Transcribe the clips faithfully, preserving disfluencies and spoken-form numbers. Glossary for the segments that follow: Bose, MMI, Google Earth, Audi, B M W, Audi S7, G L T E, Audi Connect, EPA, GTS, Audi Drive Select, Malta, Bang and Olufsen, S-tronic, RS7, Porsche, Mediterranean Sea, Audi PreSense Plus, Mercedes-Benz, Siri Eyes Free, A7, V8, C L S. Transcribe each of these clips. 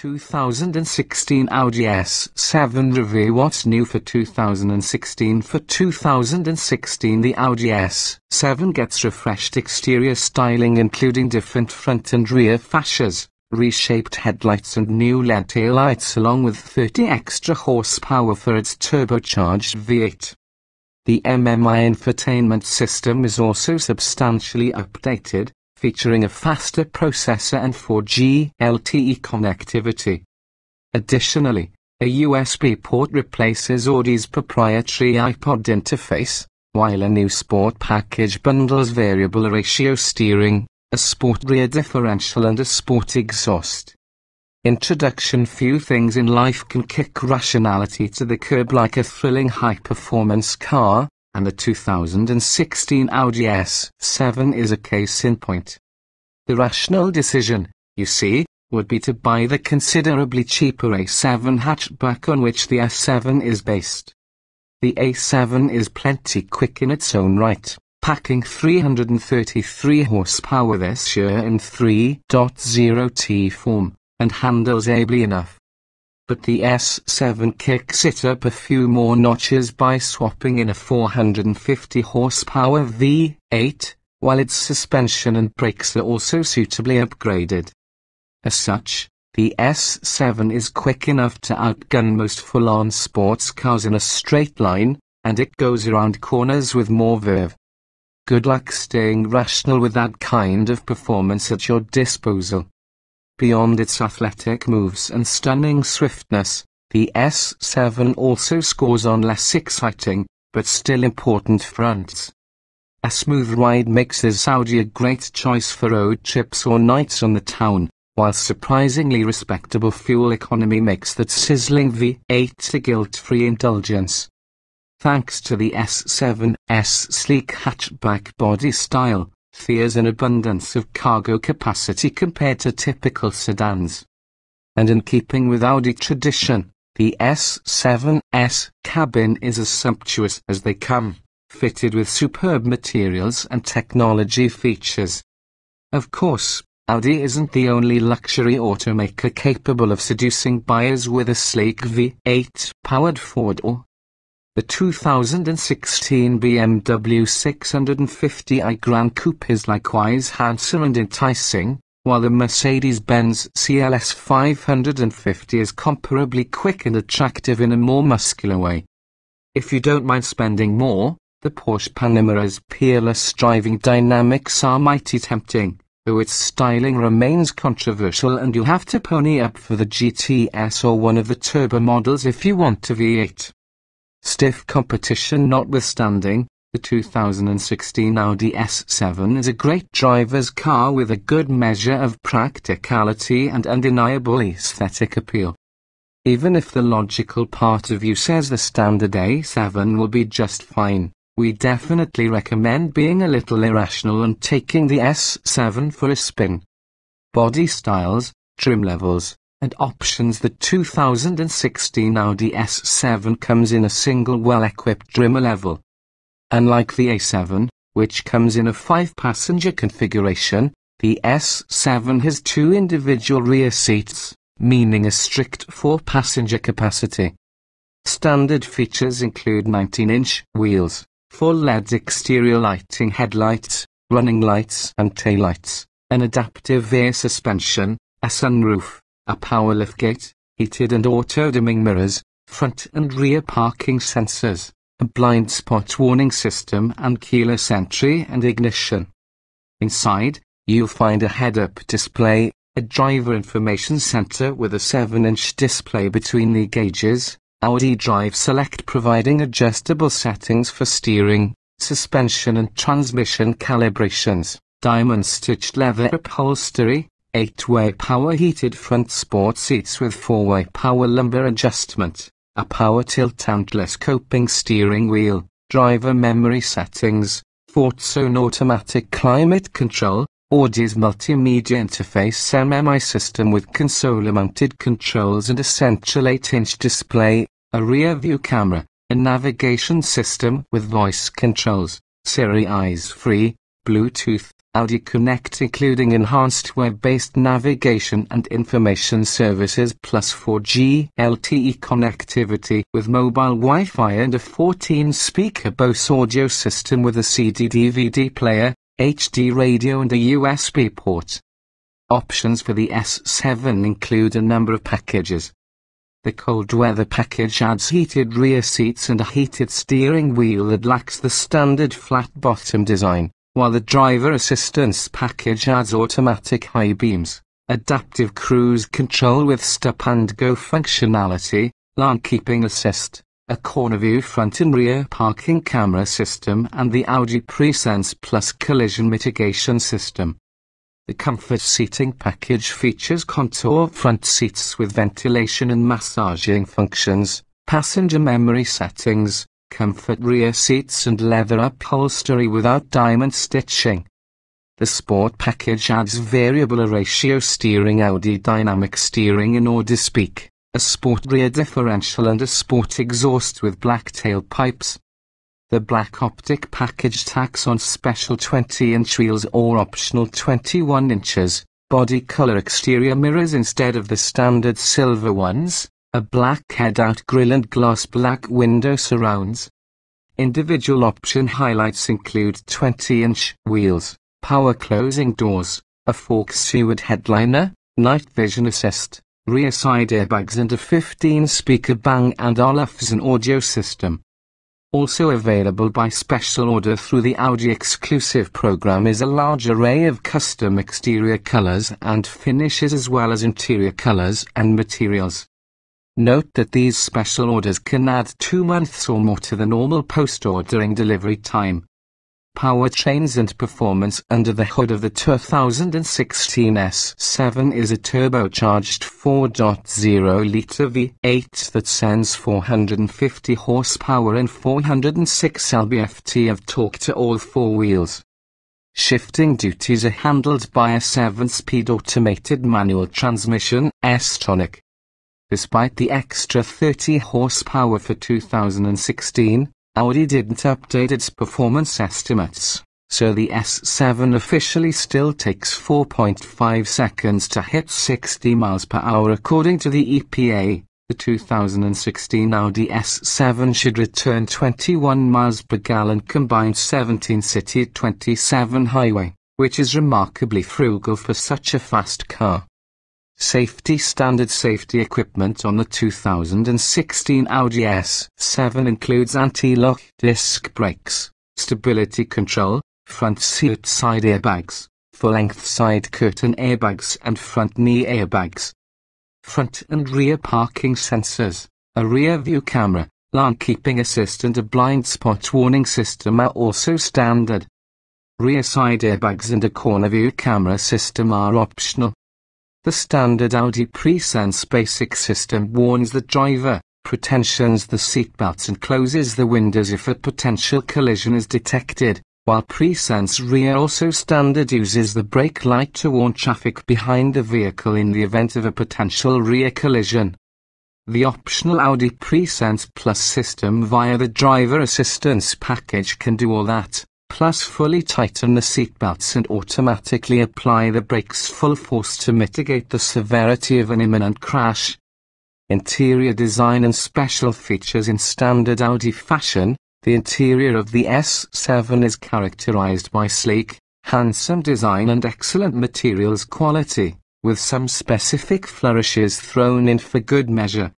two thousand sixteen Audi S seven review. What's new for two thousand sixteen? For two thousand sixteen, the Audi S seven gets refreshed exterior styling, including different front and rear fascias, reshaped headlights and new L E D taillights, along with thirty extra horsepower for its turbocharged V eight. The M M I infotainment system is also substantially updated, featuring a faster processor and four G L T E connectivity. Additionally, a U S B port replaces Audi's proprietary iPod interface, while a new sport package bundles variable ratio steering, a sport rear differential and a sport exhaust. Introduction. Few things in life can kick rationality to the curb like a thrilling high-performance car, and the two thousand sixteen Audi S seven is a case in point. The rational decision, you see, would be to buy the considerably cheaper A seven hatchback on which the S seven is based. The A seven is plenty quick in its own right, packing three hundred thirty-three horsepower this year in three point oh T form, and handles ably enough. But the S seven kicks it up a few more notches by swapping in a four hundred fifty horsepower V eight, while its suspension and brakes are also suitably upgraded. As such, the S seven is quick enough to outgun most full-on sports cars in a straight line, and it goes around corners with more verve. Good luck staying rational with that kind of performance at your disposal. Beyond its athletic moves and stunning swiftness, the S seven also scores on less exciting, but still important fronts. A smooth ride makes this Audi a great choice for road trips or nights on the town, while surprisingly respectable fuel economy makes that sizzling V eight a guilt-free indulgence. Thanks to the S seven's sleek hatchback body style, there's an abundance of cargo capacity compared to typical sedans. And in keeping with Audi tradition, the S seven's cabin is as sumptuous as they come, fitted with superb materials and technology features. Of course, Audi isn't the only luxury automaker capable of seducing buyers with a sleek V eight-powered four-door. The two thousand sixteen B M W six hundred fifty i Grand Coupe is likewise handsome and enticing, while the Mercedes-Benz C L S five hundred fifty is comparably quick and attractive in a more muscular way. If you don't mind spending more, the Porsche Panamera's peerless driving dynamics are mighty tempting, though its styling remains controversial and you'll have to pony up for the G T S or one of the turbo models if you want a V eight. Stiff competition notwithstanding, the two thousand sixteen Audi S seven is a great driver's car with a good measure of practicality and undeniable aesthetic appeal. Even if the logical part of you says the standard A seven will be just fine, we definitely recommend being a little irrational and taking the S seven for a spin. Body styles, trim levels, and options. The two thousand sixteen Audi S seven comes in a single well-equipped trimmer level. Unlike the A seven, which comes in a five passenger configuration, the S seven has two individual rear seats, meaning a strict four passenger capacity. Standard features include nineteen inch wheels, full L E D exterior lighting, headlights, running lights and taillights, an adaptive air suspension, a sunroof, a power liftgate, heated and auto-dimming mirrors, front and rear parking sensors, a blind spot warning system and keyless entry and ignition. Inside, you'll find a head-up display, a driver information center with a seven inch display between the gauges, Audi Drive Select providing adjustable settings for steering, suspension and transmission calibrations, diamond-stitched leather upholstery, eight way power heated front sport seats with four way power lumbar adjustment, a power tilt and telescoping steering wheel, driver memory settings, Ford Zone automatic climate control, Audi's multimedia interface M M I system with console-mounted controls and a central eight inch display, a rear-view camera, a navigation system with voice controls, Siri Eyes Free, Bluetooth, Audi Connect including enhanced web-based navigation and information services plus four G L T E connectivity with mobile Wi-Fi and a fourteen-speaker Bose audio system with a C D D V D player, H D radio and a U S B port. Options for the S seven include a number of packages. The cold weather package adds heated rear seats and a heated steering wheel that lacks the standard flat bottom design, while the driver assistance package adds automatic high beams, adaptive cruise control with stop-and-go functionality, lane keeping assist, a corner view front and rear parking camera system and the Audi PreSense Plus collision mitigation system. The comfort seating package features contour front seats with ventilation and massaging functions, passenger memory settings, comfort rear seats and leather upholstery without diamond stitching. The sport package adds variable ratio steering, Audi dynamic steering and Audi Speak, a sport rear differential and a sport exhaust with black tailpipes. The black optic package tacks on special twenty inch wheels or optional twenty-one inches, body color exterior mirrors instead of the standard silver ones, a black head-out grille and glass black window surrounds. Individual option highlights include twenty inch wheels, power closing doors, a fork seward headliner, night vision assist, rear side airbags and a fifteen speaker Bang and Olufsen audio system. Also available by special order through the Audi exclusive program is a large array of custom exterior colors and finishes as well as interior colors and materials. Note that these special orders can add two months or more to the normal post-ordering delivery time. Powertrains and performance. Under the hood of the two thousand sixteen S seven is a turbocharged four point oh litre V eight that sends four hundred fifty horsepower and four hundred six pound-feet of torque to all four wheels. Shifting duties are handled by a seven speed automated manual transmission, S-tronic. Despite the extra thirty horsepower for two thousand sixteen, Audi didn't update its performance estimates, so the S seven officially still takes four point five seconds to hit sixty miles per hour according to the E P A. The two thousand sixteen Audi S seven should return twenty-one miles per gallon combined seventeen city twenty-seven highway, which is remarkably frugal for such a fast car. Safety standard. Safety equipment on the two thousand sixteen Audi S seven includes anti-lock disc brakes, stability control, front seat side airbags, full-length side curtain airbags and front knee airbags. Front and rear parking sensors, a rear view camera, lane keeping assist and a blind spot warning system are also standard. Rear side airbags and a corner view camera system are optional. The standard Audi PreSense basic system warns the driver, pretensions the seatbelts and closes the windows if a potential collision is detected, while PreSense Rear also standard uses the brake light to warn traffic behind the vehicle in the event of a potential rear collision. The optional Audi PreSense Plus system via the driver assistance package can do all that, plus fully tighten the seatbelts and automatically apply the brakes full force to mitigate the severity of an imminent crash. Interior design and special features. In standard Audi fashion, the interior of the S seven is characterized by sleek, handsome design and excellent materials quality, with some specific flourishes thrown in for good measure.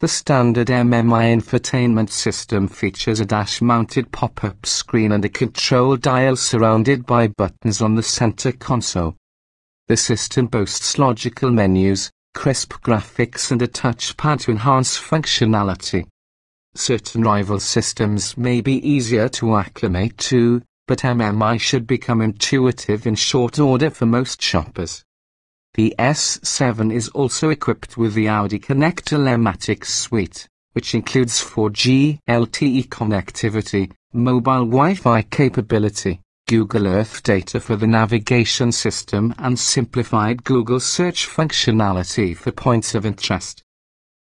The standard M M I infotainment system features a dash-mounted pop-up screen and a control dial surrounded by buttons on the center console. The system boasts logical menus, crisp graphics and a touchpad to enhance functionality. Certain rival systems may be easier to acclimate to, but M M I should become intuitive in short order for most shoppers. The S seven is also equipped with the Audi Connect telematic suite, which includes four G L T E connectivity, mobile Wi-Fi capability, Google Earth data for the navigation system and simplified Google search functionality for points of interest.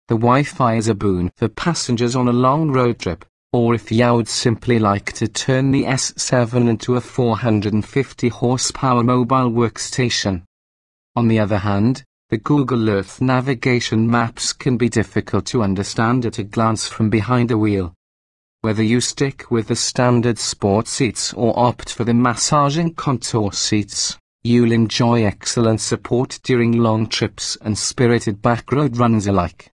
The Wi-Fi is a boon for passengers on a long road trip, or if you would simply like to turn the S seven into a four hundred fifty horsepower mobile workstation. On the other hand, the Google Earth navigation maps can be difficult to understand at a glance from behind a wheel. Whether you stick with the standard sport seats or opt for the massaging contour seats, you'll enjoy excellent support during long trips and spirited backroad runs alike.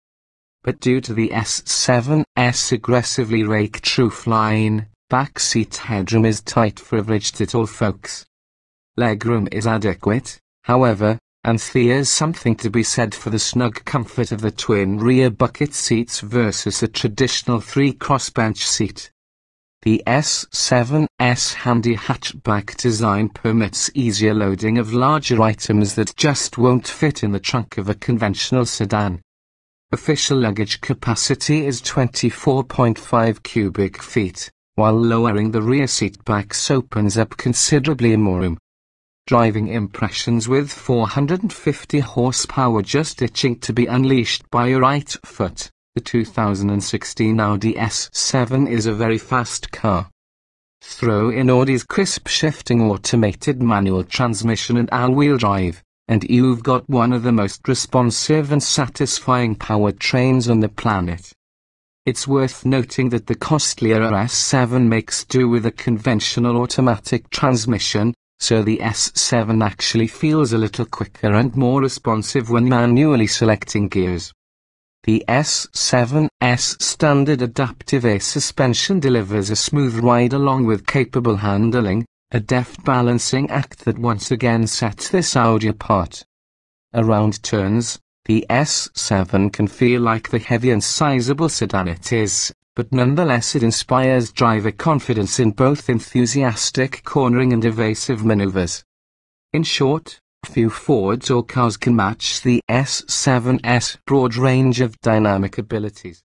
But due to the S seven's aggressively raked roof line, backseat headroom is tight for average-to-tall folks. Legroom is adequate, however, and there's something to be said for the snug comfort of the twin rear bucket seats versus a traditional three-crossbench seat. The S seven's handy hatchback design permits easier loading of larger items that just won't fit in the trunk of a conventional sedan. Official luggage capacity is twenty-four point five cubic feet, while lowering the rear seat backs opens up considerably more room. Driving impressions with four hundred fifty horsepower just itching to be unleashed by your right foot, the two thousand sixteen Audi S seven is a very fast car. Throw in Audi's crisp shifting automated manual transmission and all-wheel drive, and you've got one of the most responsive and satisfying powertrains on the planet. It's worth noting that the costlier R S seven makes do with a conventional automatic transmission, so the S seven actually feels a little quicker and more responsive when manually selecting gears. The S seven's standard adaptive air suspension delivers a smooth ride along with capable handling, a deft balancing act that once again sets this Audi apart. Around turns, the S seven can feel like the heavy and sizable sedan it is, but nonetheless it inspires driver confidence in both enthusiastic cornering and evasive maneuvers. In short, few Fords or cars can match the S seven's broad range of dynamic abilities.